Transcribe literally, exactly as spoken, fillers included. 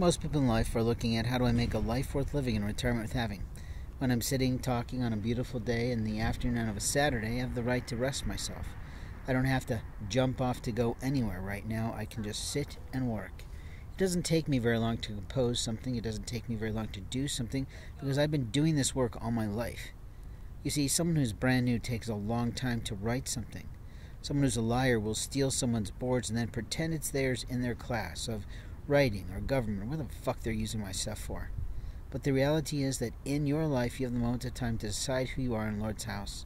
Most people in life are looking at how do I make a life worth living and retirement worth having. When I'm sitting talking on a beautiful day in the afternoon of a Saturday, I have the right to rest myself. I don't have to jump off to go anywhere right now. I can just sit and work. It doesn't take me very long to compose something. It doesn't take me very long to do something because I've been doing this work all my life. You see, someone who's brand new takes a long time to write something. Someone who's a liar will steal someone's boards and then pretend it's theirs in their class of writing or government. What the fuck they're using my stuff for? But the reality is that in your life, you have the moment of time to decide who you are in the Lord's house.